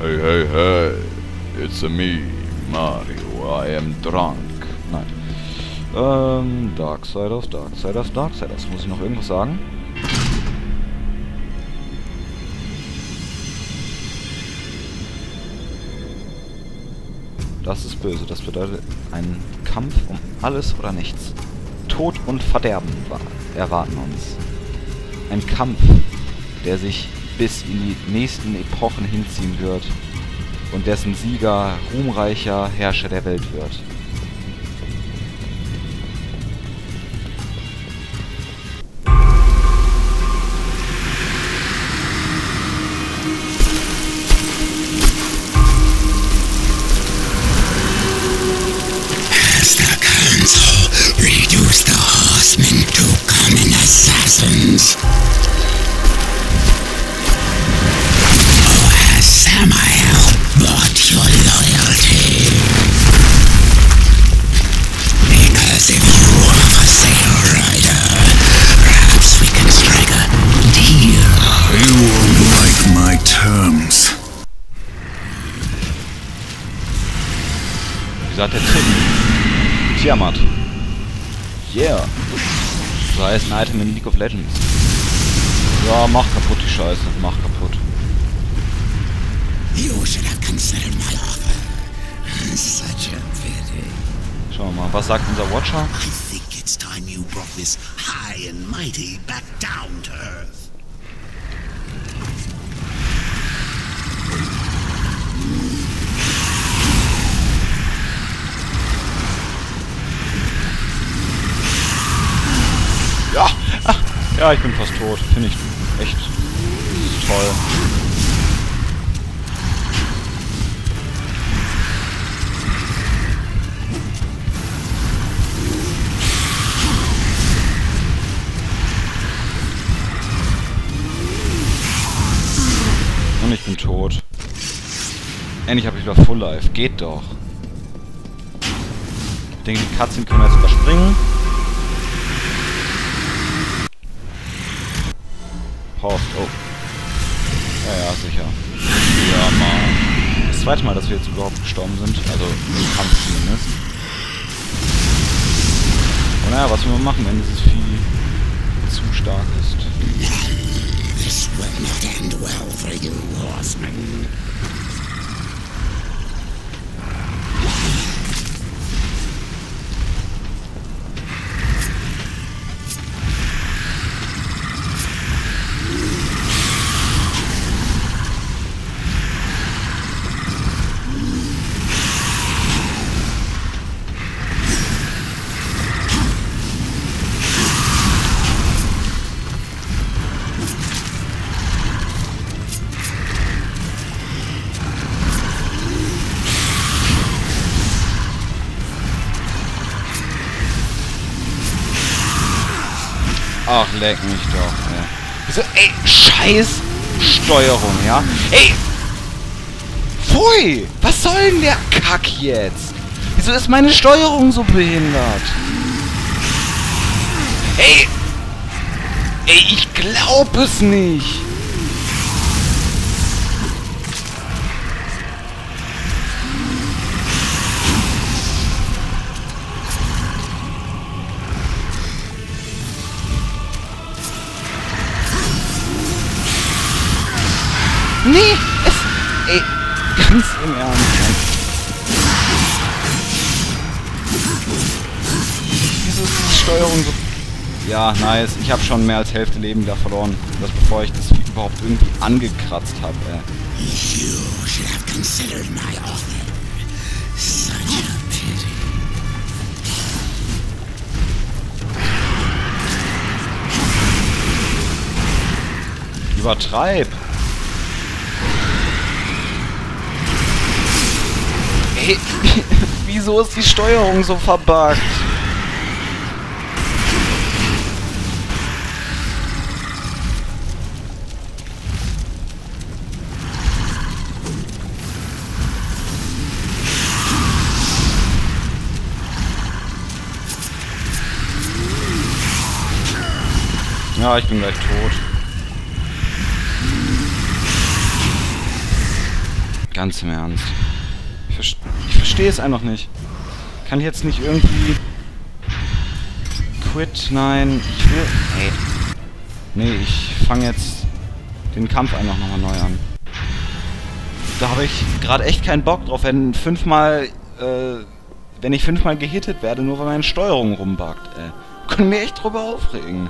Hey, hey, hey, it's a me, Mario, I am drunk. Nein. Darksiders. Muss ich noch irgendwas sagen? Das ist böse. Das bedeutet einen Kampf um alles oder nichts. Tod und Verderben erwarten uns. Ein Kampf, der sich bis in die nächsten Epochen hinziehen wird und dessen Sieger ruhmreicher Herrscher der Welt wird. Hat der Trick. Tiamat. Yeah. Das heißt ein Item in League of Legends. Ja, mach kaputt die Scheiße. Mach kaputt. Schauen wir mal, was sagt unser Watcher? Ja, ich bin fast tot. Finde ich echt toll. Und ich bin tot. Endlich habe ich wieder Full Life. Geht doch. Ich denke, die Katzen können wir jetzt überspringen. Post, oh. Ja, sicher. Ja, Mann. Das zweite Mal, dass wir jetzt überhaupt gestorben sind. Also, im Kampf zumindest. Und naja, was wir machen, wenn dieses Vieh zu stark ist. This will not end well for you, horseman. Ach, leck mich doch, ey. Wieso, ey, scheiß Steuerung, ja? Ey! Pfui! Was soll denn der Kack jetzt? Wieso ist meine Steuerung so behindert? Ey! Ey, ich glaub es nicht! Nee, es... Ey, ganz im Ernst. Wieso ist die Steuerung so... Ja, nice. Ich habe schon mehr als Hälfte Leben da verloren. Das bevor ich das überhaupt irgendwie angekratzt habe, ey. Übertreib! Wieso ist die Steuerung so verbuggt? Ja, ich bin gleich tot. Ganz im Ernst. Ich verstehe es einfach nicht. Kann ich jetzt nicht irgendwie... Quit? Nein. Ich will... Nee, ich fange jetzt den Kampf einfach nochmal neu an. Da habe ich gerade echt keinen Bock drauf, wenn ich fünfmal gehittet werde, nur weil meine Steuerung rumbackt, ey. Können mir echt drüber aufregen.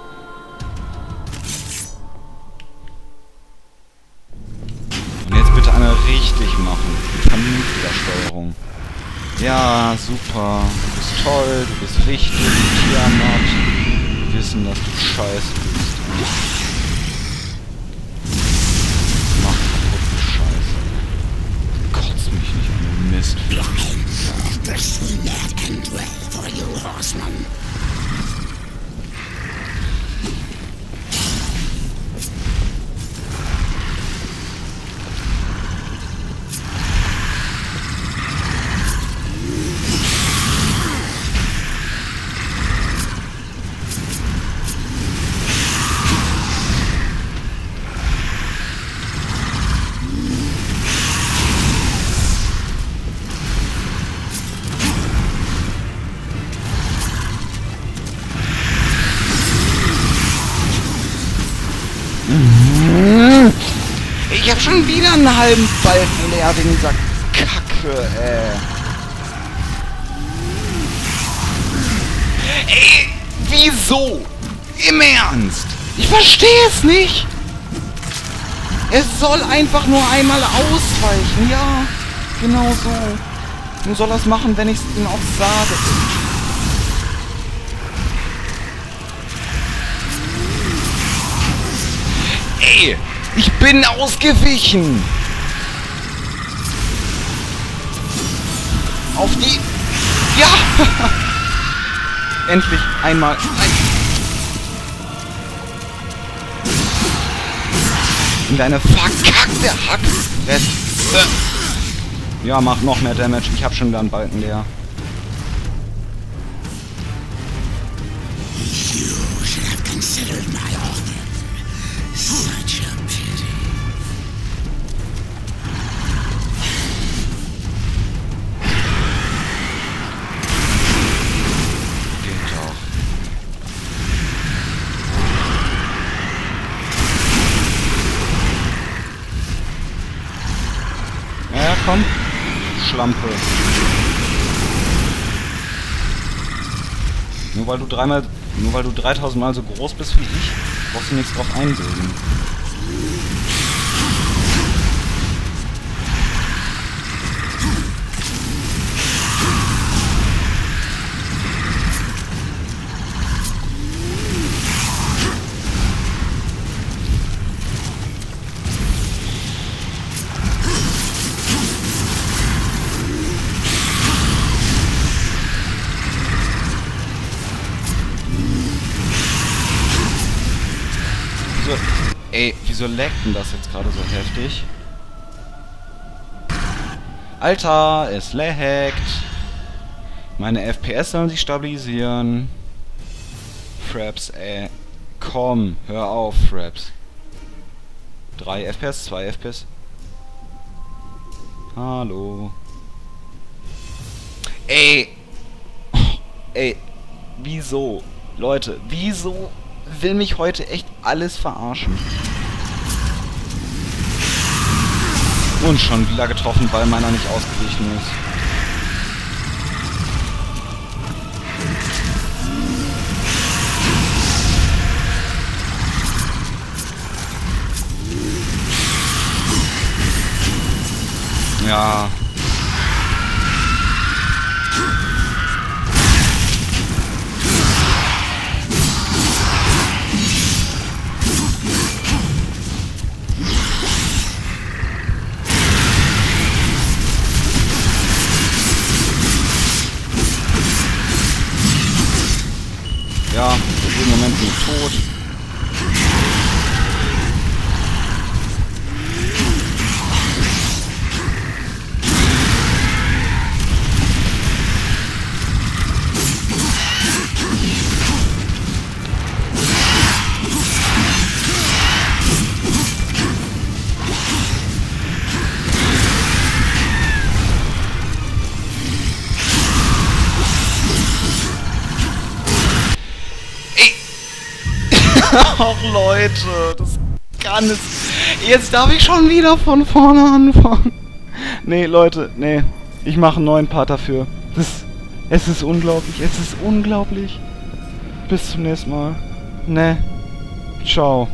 Und jetzt bitte eine richtig machen. Mit vernünftiger Steuerung. Ja, super. Du bist toll, du bist richtig, Tiamat. Wir wissen, dass du scheiße bist. Mach kaputt, du Scheiße. Kotzt mich nicht an, du Mist. Ich hab schon wieder einen halben Balken leer wegen dieser Kacke, ey. Ey, wieso? Im Ernst? Ich verstehe es nicht. Es soll einfach nur einmal ausweichen, ja. Genau so. Nun soll er es machen, wenn ich es ihm auch sage. Ey! Ich bin ausgewichen! Auf die... Ja! Endlich einmal... In deine verkackte Hackfresse! Ja, mach noch mehr Damage. Ich hab schon wieder einen Balken leer. Komm, Schlampe. Nur weil du 3000 Mal so groß bist wie ich, brauchst du nichts drauf einsehen. Ey, wieso laggt denn das jetzt gerade so heftig? Alter, es laggt. Meine FPS sollen sich stabilisieren. Fraps, ey. Komm, hör auf, Fraps. 3 FPS, 2 FPS. Hallo. Ey. Ey, wieso? Leute, wieso will mich heute echt alles verarschen? Und schon wieder getroffen, weil meiner nicht ausgeglichen ist. Ja. Ja, im Moment bin ich tot. Ach Leute, das kann es. Jetzt darf ich schon wieder von vorne anfangen. Nee, Leute, nee. Ich mache einen neuen Part dafür. Es ist unglaublich, es ist unglaublich. Bis zum nächsten Mal. Ne. Ciao.